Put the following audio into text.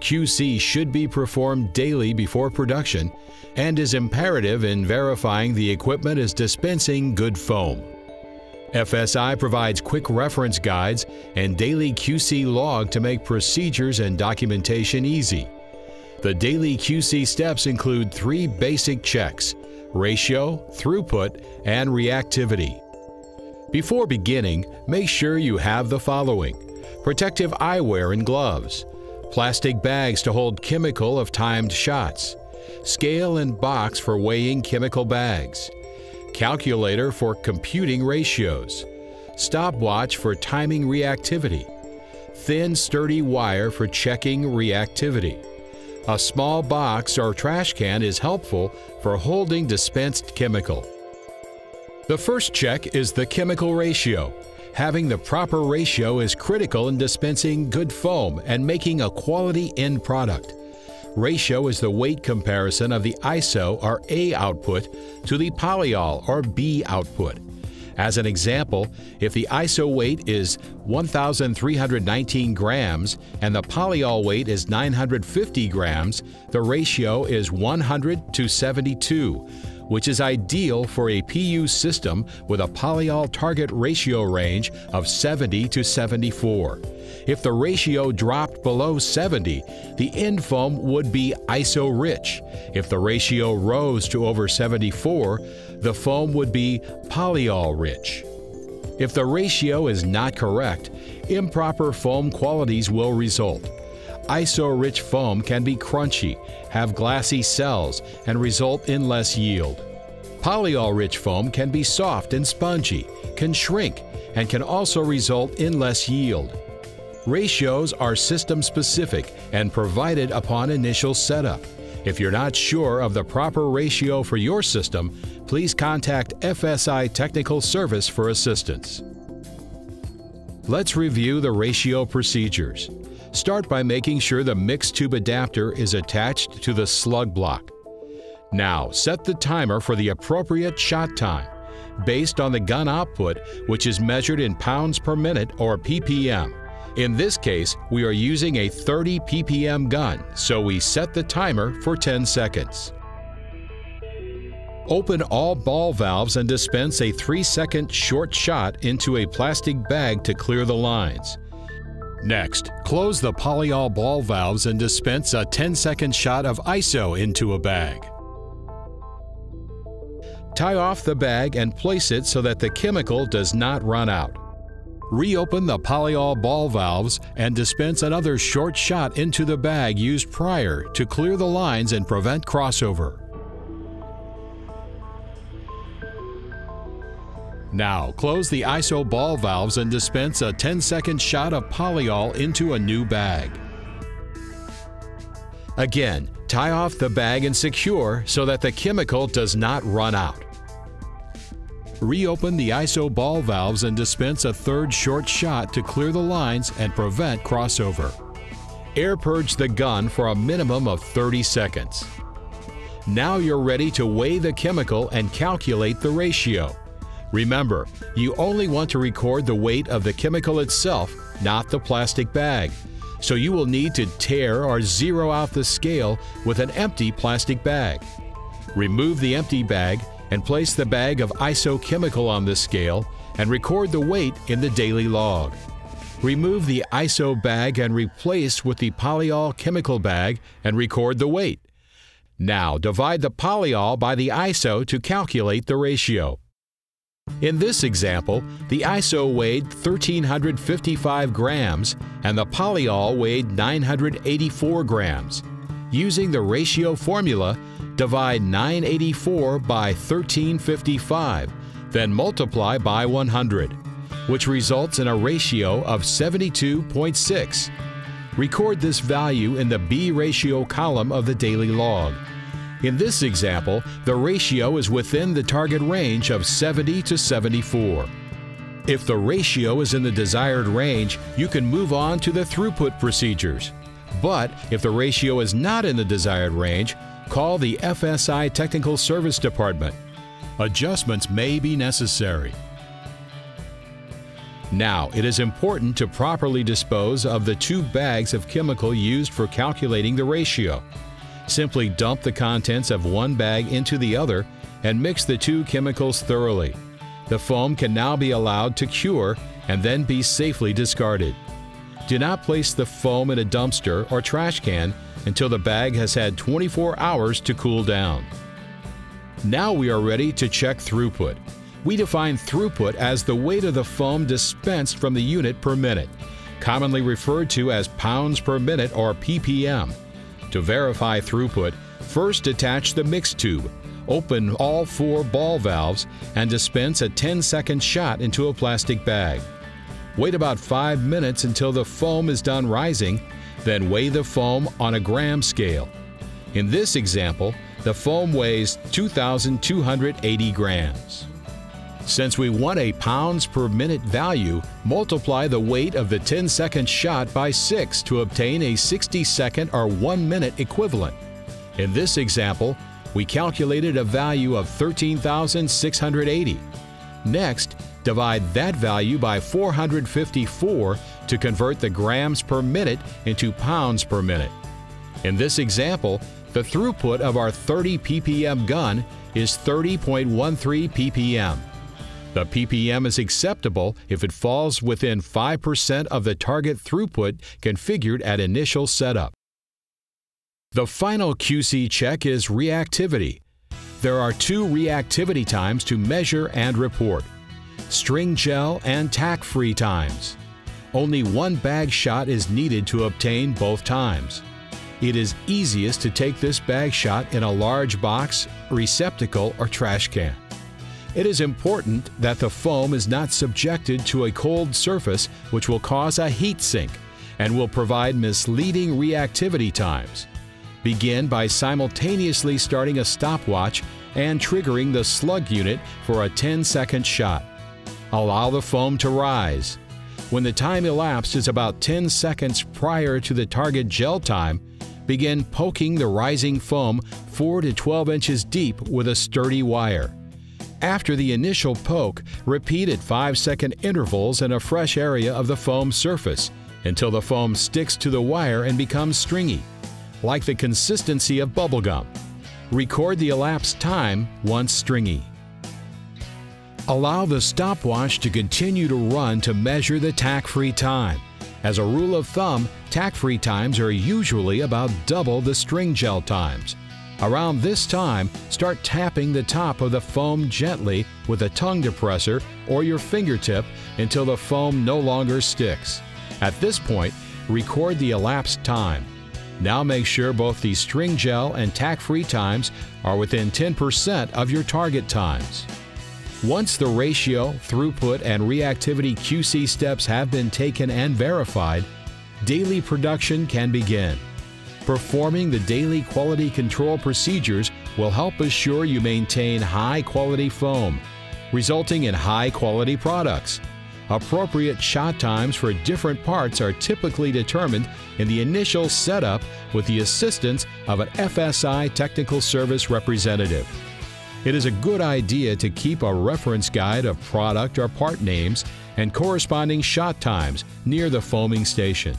QC should be performed daily before production and is imperative in verifying the equipment is dispensing good foam. FSI provides quick reference guides and daily QC log to make procedures and documentation easy. The daily QC steps include 3 basic checks: ratio, throughput, and reactivity. Before beginning, make sure you have the following: protective eyewear and gloves, plastic bags to hold chemical of timed shots, scale and box for weighing chemical bags, calculator for computing ratios, stopwatch for timing reactivity, thin sturdy wire for checking reactivity. A small box or trash can is helpful for holding dispensed chemical. The first check is the chemical ratio. Having the proper ratio is critical in dispensing good foam and making a quality end product. Ratio is the weight comparison of the ISO or A output to the polyol or B output. As an example, if the ISO weight is 1,319 grams and the polyol weight is 950 grams, the ratio is 100:72, which is ideal for a PU system with a polyol target ratio range of 70:74. If the ratio dropped below 70, the end foam would be ISO rich. If the ratio rose to over 74, the foam would be polyol rich. If the ratio is not correct, improper foam qualities will result. ISO-rich foam can be crunchy, have glassy cells, and result in less yield. Polyol-rich foam can be soft and spongy, can shrink, and can also result in less yield. Ratios are system-specific and provided upon initial setup. If you're not sure of the proper ratio for your system, please contact FSI Technical Service for assistance. Let's review the ratio procedures. Start by making sure the mixed tube adapter is attached to the slug block. Now, set the timer for the appropriate shot time, based on the gun output, which is measured in pounds per minute or PPM. In this case, we are using a 30 PPM gun, so we set the timer for 10 seconds. Open all ball valves and dispense a 3-second short shot into a plastic bag to clear the lines. Next, close the polyol ball valves and dispense a 10-second shot of ISO into a bag. Tie off the bag and place it so that the chemical does not run out. Reopen the polyol ball valves and dispense another short shot into the bag used prior to clear the lines and prevent crossover. Now, close the ISO ball valves and dispense a 10-second shot of polyol into a new bag. Again, tie off the bag and secure so that the chemical does not run out. Reopen the ISO ball valves and dispense a third short shot to clear the lines and prevent crossover. Air purge the gun for a minimum of 30 seconds. Now you're ready to weigh the chemical and calculate the ratio. Remember, you only want to record the weight of the chemical itself, not the plastic bag. So you will need to tear or zero out the scale with an empty plastic bag. Remove the empty bag and place the bag of ISO chemical on the scale and record the weight in the daily log. Remove the ISO bag and replace with the polyol chemical bag and record the weight. Now divide the polyol by the ISO to calculate the ratio. In this example, the ISO weighed 1,355 grams and the polyol weighed 984 grams. Using the ratio formula, divide 984 by 1,355, then multiply by 100, which results in a ratio of 72.6. Record this value in the B ratio column of the daily log. In this example, the ratio is within the target range of 70:74. If the ratio is in the desired range, you can move on to the throughput procedures. But if the ratio is not in the desired range, call the FSI Technical Service Department. Adjustments may be necessary. Now, it is important to properly dispose of the 2 bags of chemical used for calculating the ratio. Simply dump the contents of one bag into the other and mix the 2 chemicals thoroughly. The foam can now be allowed to cure and then be safely discarded. Do not place the foam in a dumpster or trash can until the bag has had 24 hours to cool down. Now we are ready to check throughput. We define throughput as the weight of the foam dispensed from the unit per minute, commonly referred to as pounds per minute or PPM. To verify throughput, first detach the mix tube, open all 4 ball valves, and dispense a 10-second shot into a plastic bag. Wait about 5 minutes until the foam is done rising, then weigh the foam on a gram scale. In this example, the foam weighs 2,280 grams. Since we want a pounds per minute value, multiply the weight of the 10-second shot by 6 to obtain a 60-second or 1-minute equivalent. In this example, we calculated a value of 13,680. Next, divide that value by 454 to convert the grams per minute into pounds per minute. In this example, the throughput of our 30 ppm gun is 30.13 ppm. The ppm is acceptable if it falls within 5% of the target throughput configured at initial setup. The final QC check is reactivity. There are 2 reactivity times to measure and report: string gel and tack-free times. Only 1 bag shot is needed to obtain both times. It is easiest to take this bag shot in a large box, receptacle, or trash can. It is important that the foam is not subjected to a cold surface, which will cause a heat sink and will provide misleading reactivity times. Begin by simultaneously starting a stopwatch and triggering the slug unit for a 10-second shot. Allow the foam to rise. When the time elapsed is about 10 seconds prior to the target gel time, begin poking the rising foam 4 to 12 inches deep with a sturdy wire. After the initial poke, repeat at 5-second intervals in a fresh area of the foam surface until the foam sticks to the wire and becomes stringy, like the consistency of bubblegum. Record the elapsed time once stringy. Allow the stopwatch to continue to run to measure the tack-free time. As a rule of thumb, tack-free times are usually about double the string gel times. Around this time, start tapping the top of the foam gently with a tongue depressor or your fingertip until the foam no longer sticks. At this point, record the elapsed time. Now make sure both the string gel and tack-free times are within 10% of your target times. Once the ratio, throughput, and reactivity QC steps have been taken and verified, daily production can begin. Performing the daily quality control procedures will help assure you maintain high-quality foam, resulting in high-quality products. Appropriate shot times for different parts are typically determined in the initial setup with the assistance of an FSI technical service representative. It is a good idea to keep a reference guide of product or part names and corresponding shot times near the foaming station.